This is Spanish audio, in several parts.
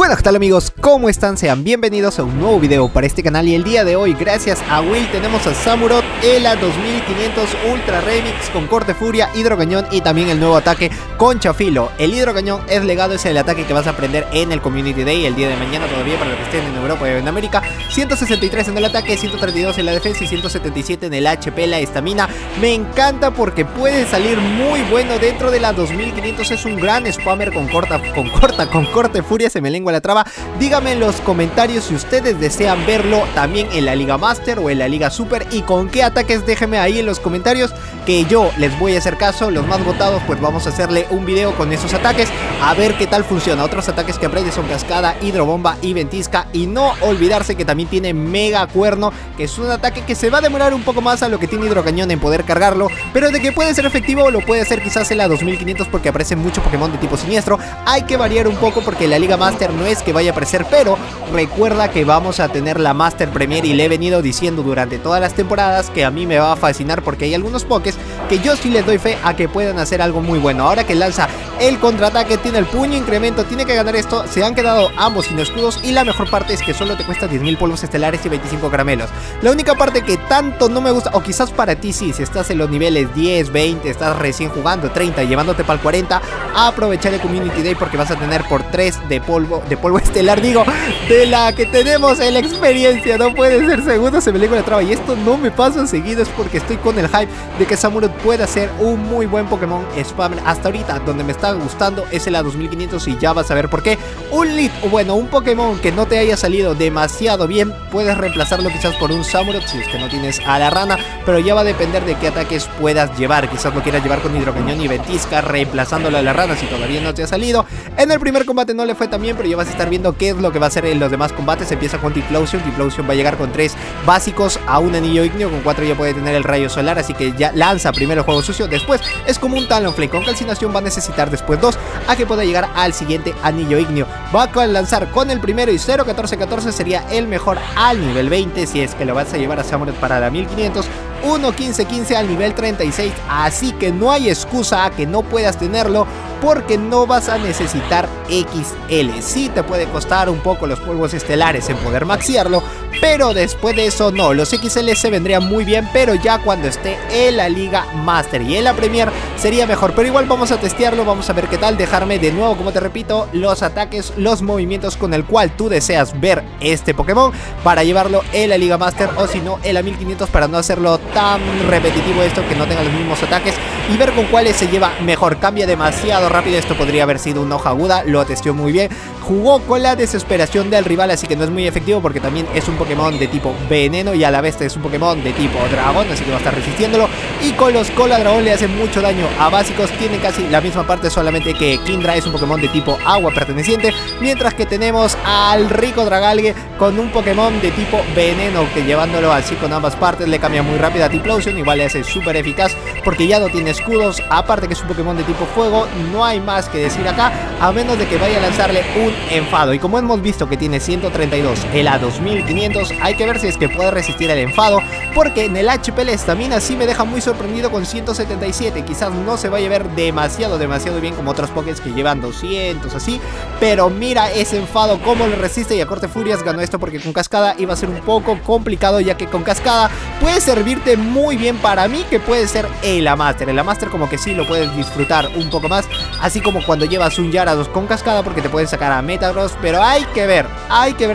Bueno, ¿qué tal amigos? ¿Cómo están? Sean bienvenidos a un nuevo video para este canal. Y el día de hoy, gracias a Will, tenemos a Samurott, ELA 2500 Ultra Remix con Corte Furia, Hidrocañón y también el nuevo ataque con Chafilo. El Hidrocañón es legado, es el ataque que vas a aprender en el Community Day el día de mañana todavía para los que estén en Europa y en América. 163 en el ataque, 132 en la defensa y 177 en el HP, la estamina. Me encanta porque puede salir muy bueno dentro de la 2500. Es un gran spammer con Corte Furia, se me lengua la traba. Díganme en los comentarios si ustedes desean verlo también en la Liga Master o en la Liga Super y con qué ataques. Déjenme ahí en los comentarios que yo les voy a hacer caso. Los más votados, pues vamos a hacerle un video con esos ataques, a ver qué tal funciona. Otros ataques que aprende son cascada, hidrobomba y ventisca, y no olvidarse que también tiene Mega Cuerno, que es un ataque que se va a demorar un poco más a lo que tiene Hidrocañón en poder cargarlo, pero de que puede ser efectivo lo puede hacer quizás en la 2500 porque aparecen muchos Pokémon de tipo siniestro. Hay que variar un poco porque la Liga Master no es que vaya a aparecer, pero recuerda que vamos a tener la Master Premier y le he venido diciendo durante todas las temporadas que a mí me va a fascinar porque hay algunos pokés que yo sí les doy fe a que puedan hacer algo muy bueno. Ahora que lanza el contraataque, tiene el puño incremento, tiene que ganar esto. Se han quedado ambos sin escudos y la mejor parte es que solo te cuesta 10.000 polvos estelares y 25 caramelos. La única parte que tanto no me gusta, o quizás para ti sí, si estás en los niveles 10, 20, estás recién jugando 30, llevándote para el 40, aprovechar el Community Day porque vas a tener por 3 de polvo estelar, digo, de la que tenemos en la experiencia. No puede ser, segundo se me lengua la traba, y esto no me pasa seguido, es porque estoy con el hype de que Samurott pueda ser un muy buen Pokémon spammer. Hasta ahorita donde me está gustando es el A2500 y ya vas a ver por qué. Un lead, o bueno, un Pokémon que no te haya salido demasiado bien, puedes reemplazarlo quizás por un Samurott si es que no tienes a la rana, pero ya va a depender de qué ataques puedas llevar. Quizás lo quieras llevar con Hidrocañón y ventisca reemplazándolo a la rana si todavía no te ha salido. En el primer combate no le fue tan bien, pero ya vas a estar viendo qué es lo que va a hacer en los demás combates. Empieza con Typhlosion. Typhlosion va a llegar con 3 básicos a un anillo ígneo, con 4 ya puede tener el rayo solar, así que ya lanza primero juego sucio. Después es como un Talonflame, con calcinación va a necesitar después 2 a que pueda llegar al siguiente anillo ígneo. Va a lanzar con el primero y 0-14-14 sería el mejor al nivel 20 si es que lo vas a llevar a Samurott para la 1500. 1-15-15 al nivel 36, así que no hay excusa a que no puedas tenerlo porque no vas a necesitar XL. Sí te puede costar un poco los polvos estelares en poder maxiarlo, pero después de eso no. Los XL se vendrían muy bien, pero ya cuando esté en la Liga Master y en la Premier sería mejor. Pero igual vamos a testearlo, vamos a ver qué tal. Dejarme de nuevo, como te repito, los ataques, los movimientos con el cual tú deseas ver este Pokémon para llevarlo en la Liga Master, o si no, en la 1500 para no hacerlo tan repetitivo esto, que no tenga los mismos ataques, y ver con cuáles se lleva mejor. Cambia demasiado rápido, esto podría haber sido una hoja aguda, lo testeó muy bien, jugó con la desesperación del rival, así que no es muy efectivo porque también es un Pokémon de tipo veneno y a la vez es un Pokémon de tipo dragón, así que va a estar resistiéndolo, y con los cola dragón le hace mucho daño a básicos. Tiene casi la misma parte, solamente que Kindra es un Pokémon de tipo agua perteneciente, mientras que tenemos al rico Dragalgue con un Pokémon de tipo veneno, que llevándolo así con ambas partes le cambia muy rápido a Typhlosion. Igual le hace súper eficaz porque ya no tiene escudos, aparte que es un Pokémon de tipo fuego. No hay más que decir acá, a menos de que vaya a lanzarle un enfado, y como hemos visto que tiene 132 el A2500, hay que ver si es que puede resistir el enfado, porque en el HP la estamina sí me deja muy sorprendido con 177, quizás no se vaya a ver demasiado bien como otros Pokés que llevan 200 así, pero mira ese enfado cómo lo resiste. Y a Corte Furias ganó esto porque con cascada iba a ser un poco complicado, ya que con cascada puede servirte muy bien. Para mí que puede ser el A-Master, el A-Master como que sí lo puedes disfrutar un poco más, así como cuando llevas un Yarados con cascada porque te pueden sacar a Metagross, pero hay que ver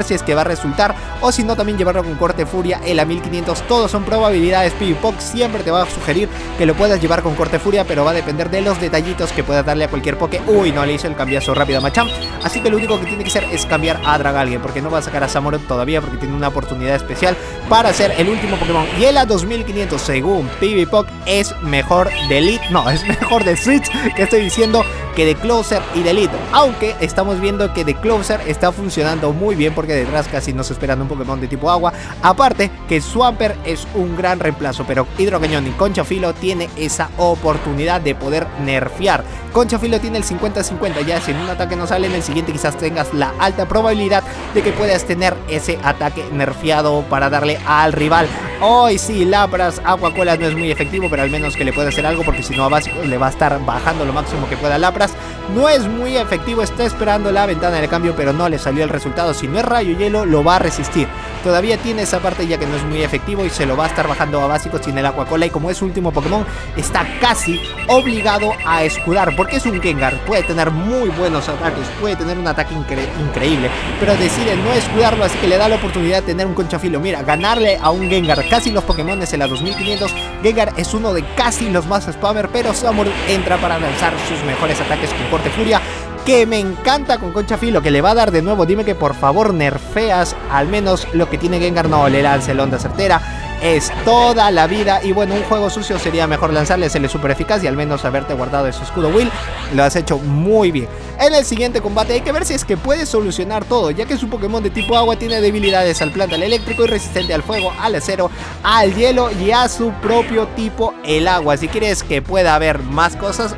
si es que va a resultar, o si no también llevarlo con Corte Furia en la 1500. Todos son probabilidades, PewDiePie siempre te va a sugerir que lo puedas llevar con Corte Furia, pero va a depender de los detallitos que puedas darle a cualquier Poké. Uy, no le hizo el cambiazo rápido a Macham, así que lo único que tiene que hacer es cambiar a Dragalgue, porque no va a sacar a Samurott todavía, porque tiene una oportunidad especial para ser el último Pokémon. Y el A2500 según PewDiePie es mejor de Elite, no, es mejor de Switch, que estoy diciendo, que de Closer y de Elite, aunque estamos viendo que de Closer está funcionando muy bien porque detrás casi nos esperan un Pokémon de tipo agua, aparte que Swampert es un gran reemplazo, pero Hidrocañón y Concha Filo tiene esa oportunidad de poder nerfear. Concha Filo tiene el 50-50, ya si en un ataque no sale, en el siguiente quizás tengas la alta probabilidad de que puedas tener ese ataque nerfeado para darle al rival. Hoy sí, Lapras, Aguacola no es muy efectivo, pero al menos que le pueda hacer algo, porque si no a básico le va a estar bajando lo máximo que pueda Lapras. Lapras. No es muy efectivo, está esperando la ventana de cambio, pero no le salió el resultado. Si no es rayo hielo, lo va a resistir. Todavía tiene esa parte ya que no es muy efectivo y se lo va a estar bajando a básico sin el Aqua Cola. Y como es su último Pokémon, está casi obligado a escudar, porque es un Gengar, puede tener muy buenos ataques, puede tener un ataque increíble, pero decide no escudarlo, así que le da la oportunidad de tener un Concha Filo. Mira, ganarle a un Gengar, casi los Pokémon en la 2500, Gengar es uno de casi los más spammer, pero Samurott entra para lanzar sus mejores ataques con Corte Furia, que me encanta con Concha Filo, que le va a dar de nuevo. Dime que por favor nerfeas al menos lo que tiene Gengar. No, le lanza el Onda Certera, es toda la vida. Y bueno, un juego sucio sería mejor lanzarle el super eficaz y al menos haberte guardado ese escudo. Will, lo has hecho muy bien. En el siguiente combate hay que ver si es que puede solucionar todo, ya que su Pokémon de tipo agua tiene debilidades al planta, al eléctrico y resistente al fuego, al acero, al hielo y a su propio tipo el agua. Si quieres que pueda haber más cosas,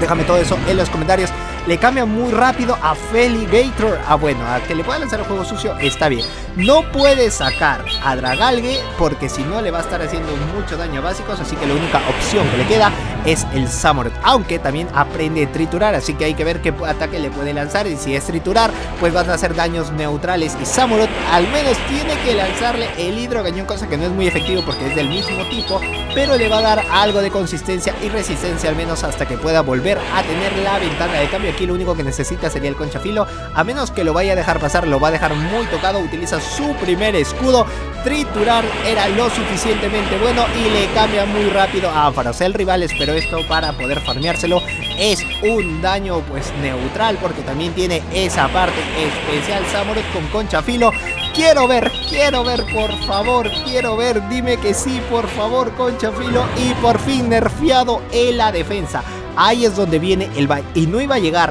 déjame todo eso en los comentarios. Le cambia muy rápido a Feraligatr. Ah, bueno, a que le pueda lanzar el juego sucio está bien. No puede sacar a Dragalgue porque si no le va a estar haciendo mucho daño a básicos, así que la única opción que le queda es el Samurott, aunque también aprende a triturar, así que hay que ver qué ataque le puede lanzar, y si es triturar pues van a hacer daños neutrales. Y Samurott al menos tiene que lanzarle el Hidrocañón, cosa que no es muy efectivo porque es del mismo tipo, pero le va a dar algo de consistencia y resistencia al menos hasta que pueda volver a tener la ventana de cambio. Aquí lo único que necesita sería el Concha Filo, a menos que lo vaya a dejar pasar, lo va a dejar muy tocado. Utiliza su primer escudo, triturar era lo suficientemente bueno y le cambia muy rápido a Ampharos. El rival esperó esto para poder farmeárselo, es un daño pues neutral porque también tiene esa parte especial Samurott con Concha Filo. Quiero ver, por favor, quiero ver, dime que sí, por favor, Concha Filo. Y por fin nerfeado en la defensa. Ahí es donde viene el bait, y no iba a llegar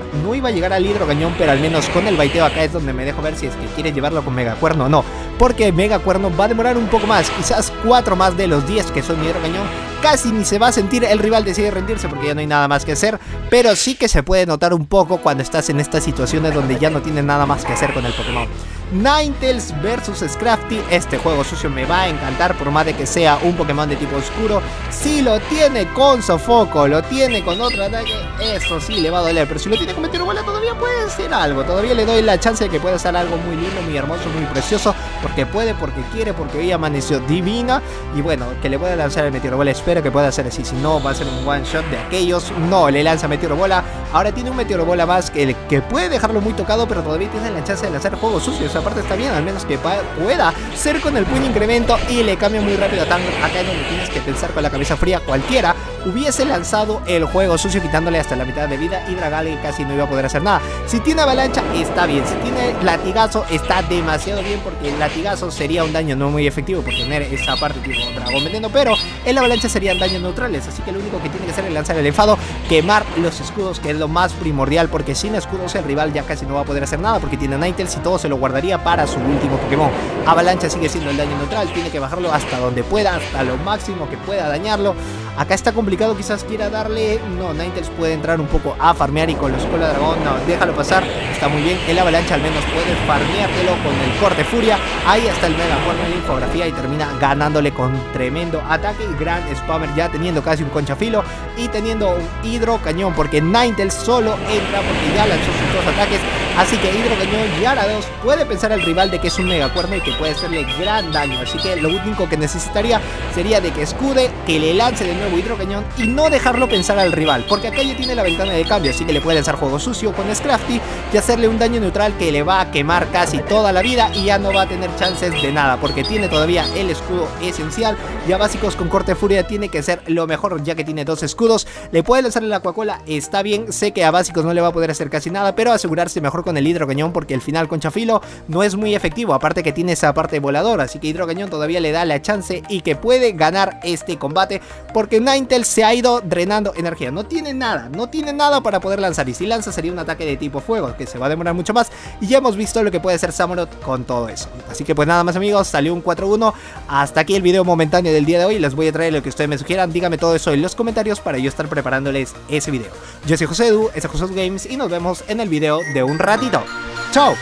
al Hidrocañón, pero al menos con el baiteo acá es donde me dejo ver si es que quiere llevarlo con Mega Cuerno o no, porque Mega Cuerno va a demorar un poco más, quizás 4 más de los 10 que son Hidrocañón. Casi ni se va a sentir, el rival decide rendirse porque ya no hay nada más que hacer, pero sí que se puede notar un poco cuando estás en estas situaciones donde ya no tienes nada más que hacer con el Pokémon. Ninetales vs Scrafty, este juego sucio me va a encantar por más de que sea un Pokémon de tipo oscuro. Si lo tiene con sofoco, lo tiene con otro ataque, eso sí le va a doler, pero si lo tiene con Meteorobola todavía puede ser algo, todavía le doy la chance de que pueda ser algo muy lindo, muy hermoso, muy precioso, porque puede, porque quiere, porque hoy amaneció divina. Y bueno, que le pueda lanzar el Meteorobola, espero que pueda hacer así, si no va a ser un one shot de aquellos. No, le lanza Meteorobola, ahora tiene un Meteorobola más que puede dejarlo muy tocado, pero todavía tiene la chance de lanzar juego sucio. Esa parte está bien, al menos que pueda ser con el puño incremento y le cambia muy rápido a Tango. Acá es donde tienes que pensar con la cabeza fría, cualquiera hubiese lanzado el juego sucio quitándole hasta la mitad de vida y Dragalgue casi no iba a poder hacer nada. Si tiene avalancha está bien, si tiene latigazo está demasiado bien porque el latigazo sería un daño no muy efectivo por tener esa parte tipo dragón veneno, pero en la avalancha serían daños neutrales, así que lo único que tiene que hacer es lanzar el enfado, quemar los escudos, que es lo más primordial, porque sin escudos el rival ya casi no va a poder hacer nada porque tiene Ninetales y todo se lo guardaría para su último Pokémon. Avalancha sigue siendo el daño neutral, tiene que bajarlo hasta donde pueda, hasta lo máximo que pueda dañarlo. Acá está complicado, quizás quiera darle, no, Ninetales puede entrar un poco a farmear y con los cola dragón, no, déjalo pasar, está muy bien. El avalancha al menos puede farmeártelo con el corte furia, ahí está el mega cuerno en la infografía y termina ganándole con tremendo ataque. Gran spammer ya teniendo casi un concha filo y teniendo un hidrocañón, porque Ninetales solo entra porque ya lanzó sus dos ataques, así que hidrocañón y Yarados puede pensar el rival de que es un mega cuerno y que puede hacerle gran daño, así que lo único que necesitaría sería de que escude, que le lance de nuevo hidrocañón y no dejarlo pensar al rival, porque acá ya tiene la ventana de cambio, así que le puede lanzar juego sucio con Scrafty y hacerle un daño neutral que le va a quemar casi toda la vida y ya no va a tener chances de nada porque tiene todavía el escudo esencial. Ya básicos con corte furia tiene que ser lo mejor ya que tiene dos escudos, le puede lanzar la Coca-Cola, está bien, sé que a básicos no le va a poder hacer casi nada, pero asegurarse mejor con el hidrocañón porque el final con Chafilo no es muy efectivo, aparte que tiene esa parte voladora, así que hidrocañón todavía le da la chance y que puede ganar este combate porque Ninetales se ha ido drenando energía, no tiene nada para poder lanzar, y si lanza sería un ataque de tipo fuego que se va a demorar mucho más y ya hemos visto lo que puede hacer Samurott con todo eso. Así que pues nada más amigos, salió un 4-1, hasta aquí el video momentáneo del día de hoy, les voy a traer lo que ustedes me sugieran, díganme todo eso en los comentarios para yo estar preparándoles ese video. Yo soy JoseduGames y nos vemos en el video de un ratito. ¡Chao!